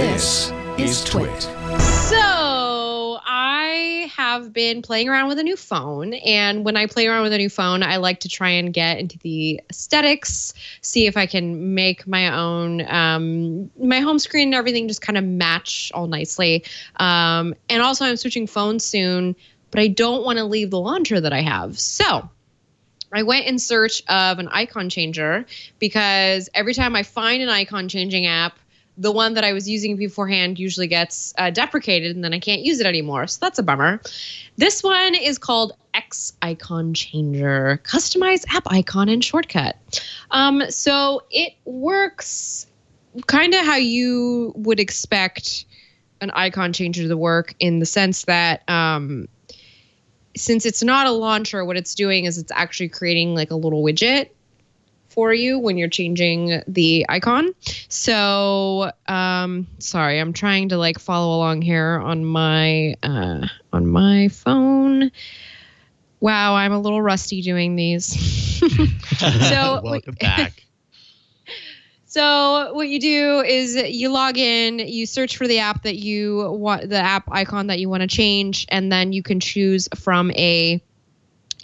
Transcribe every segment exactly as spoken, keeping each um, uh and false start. This is Twit. So I have been playing around with a new phone, and when I play around with a new phone, I like to try and get into the aesthetics, see if I can make my own, um, my home screen and everything just kind of match all nicely. Um, and also I'm switching phones soon, but I don't want to leave the launcher that I have. So I went in search of an icon changer, because every time I find an icon changing app, the one that I was using beforehand usually gets uh, deprecated, and then I can't use it anymore. So that's a bummer. This one is called X Icon Changer, Customize App Icon and Shortcut. Um, so it works kind of how you would expect an icon changer to work, in the sense that um, since it's not a launcher, what it's doing is it's actually creating like a little widget for you when you're changing the icon. So, um, sorry, I'm trying to like follow along here on my, uh, on my phone. Wow. I'm a little rusty doing these. So welcome back. So what you do is you log in, you search for the app that you want, the app icon that you want to change. And then you can choose from a,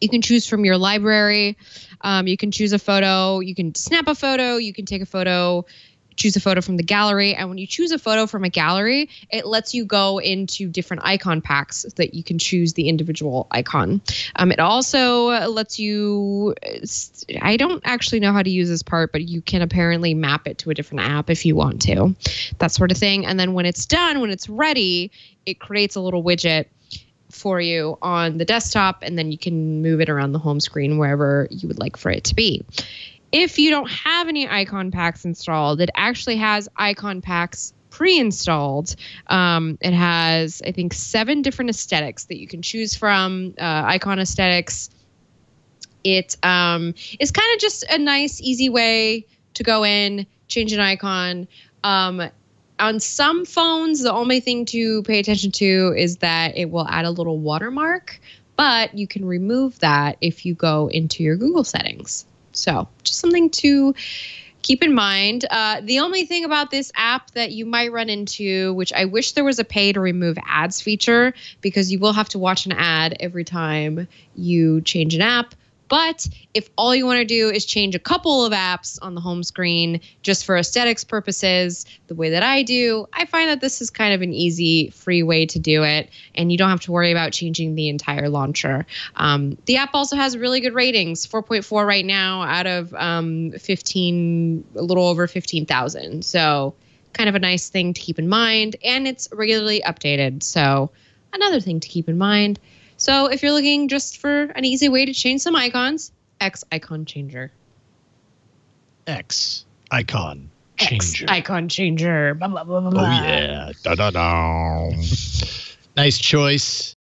you can choose from your library. Um, you can choose a photo, you can snap a photo, you can take a photo, choose a photo from the gallery. And when you choose a photo from a gallery, it lets you go into different icon packs so that you can choose the individual icon. Um, it also lets you, I don't actually know how to use this part, but you can apparently map it to a different app if you want to, that sort of thing. And then when it's done, when it's ready, it creates a little widget for you on the desktop, and then you can move it around the home screen wherever you would like for it to be. If you don't have any icon packs installed, it actually has icon packs pre-installed. Um, it has, I think, seven different aesthetics that you can choose from, uh, icon aesthetics. It um, is kind of just a nice, easy way to go in, change an icon. Um, On some phones, the only thing to pay attention to is that it will add a little watermark, but you can remove that if you go into your Google settings. So just something to keep in mind. Uh, the only thing about this app that you might run into, which I wish there was a pay to remove ads feature, because you will have to watch an ad every time you change an app. But if all you want to do is change a couple of apps on the home screen just for aesthetics purposes, the way that I do, I find that this is kind of an easy, free way to do it. And you don't have to worry about changing the entire launcher. Um, the app also has really good ratings, four point four right now out of um, fifteen, a little over fifteen thousand. So kind of a nice thing to keep in mind. And it's regularly updated. So another thing to keep in mind. So if you're looking just for an easy way to change some icons, X Icon Changer. X Icon Changer. X Icon Changer. Blah, blah, blah, blah, blah. Oh, yeah. Da, da, da. Nice choice.